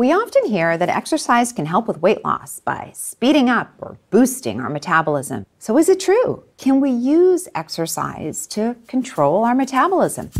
We often hear that exercise can help with weight loss by speeding up or boosting our metabolism. So is it true? Can we use exercise to control our metabolism?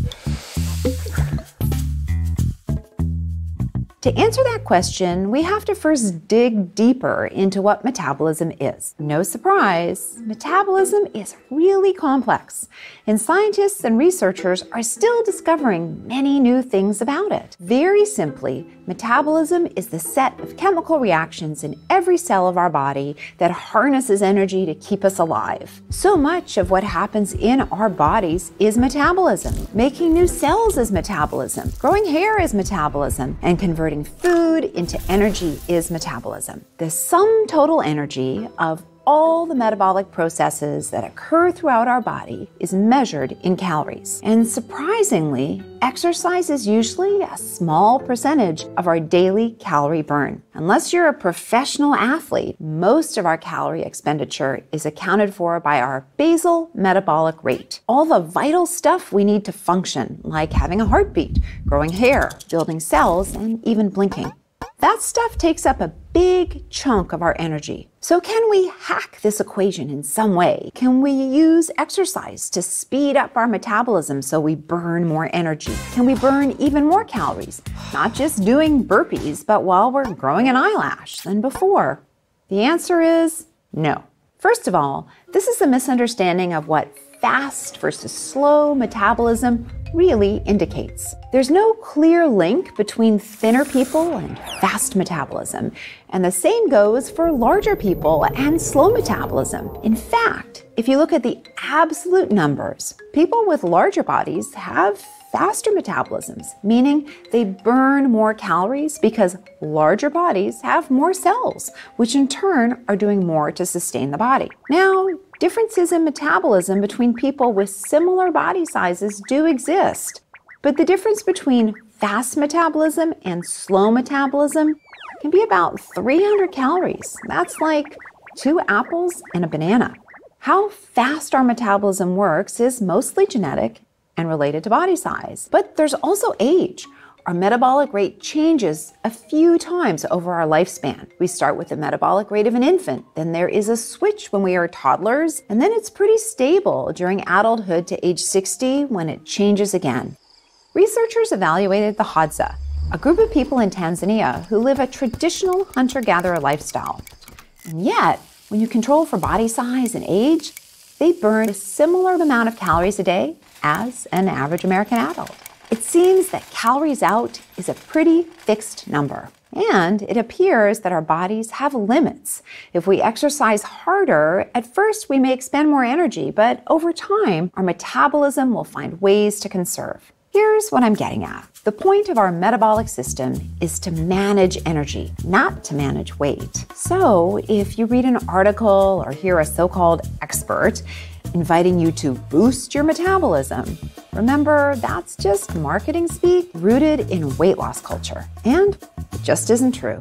To answer that question, we have to first dig deeper into what metabolism is. No surprise, metabolism is really complex, and scientists and researchers are still discovering many new things about it. Very simply, metabolism is the set of chemical reactions in every cell of our body that harnesses energy to keep us alive. So much of what happens in our bodies is metabolism. Making new cells is metabolism, growing hair is metabolism, and converting food into energy is metabolism. The sum total energy of all the metabolic processes that occur throughout our body is measured in calories. And surprisingly, exercise is usually a small percentage of our daily calorie burn. Unless you're a professional athlete, most of our calorie expenditure is accounted for by our basal metabolic rate. All the vital stuff we need to function, like having a heartbeat, growing hair, building cells, and even blinking. That stuff takes up a big chunk of our energy. So can we hack this equation in some way? Can we use exercise to speed up our metabolism so we burn more energy? Can we burn even more calories? Not just doing burpees, but while we're growing an eyelash than before? The answer is no. First of all, this is a misunderstanding of what fast versus slow metabolism really indicates. There's no clear link between thinner people and fast metabolism, and the same goes for larger people and slow metabolism. In fact, if you look at the absolute numbers, people with larger bodies have faster metabolisms, meaning they burn more calories because larger bodies have more cells, which in turn are doing more to sustain the body. Now, differences in metabolism between people with similar body sizes do exist, but the difference between fast metabolism and slow metabolism can be about 300 calories. That's like 2 apples and a banana. How fast our metabolism works is mostly genetic and related to body size, but there's also age. Our metabolic rate changes a few times over our lifespan. We start with the metabolic rate of an infant, then there is a switch when we are toddlers, and then it's pretty stable during adulthood to age 60 when it changes again. Researchers evaluated the Hadza, a group of people in Tanzania who live a traditional hunter-gatherer lifestyle. And yet, when you control for body size and age, they burn a similar amount of calories a day as an average American adult. It seems that calories out is a pretty fixed number, and it appears that our bodies have limits. If we exercise harder, at first we may expend more energy, but over time, our metabolism will find ways to conserve. Here's what I'm getting at. The point of our metabolic system is to manage energy, not to manage weight. So if you read an article or hear a so-called expert inviting you to boost your metabolism, remember, that's just marketing speak rooted in weight loss culture, and it just isn't true.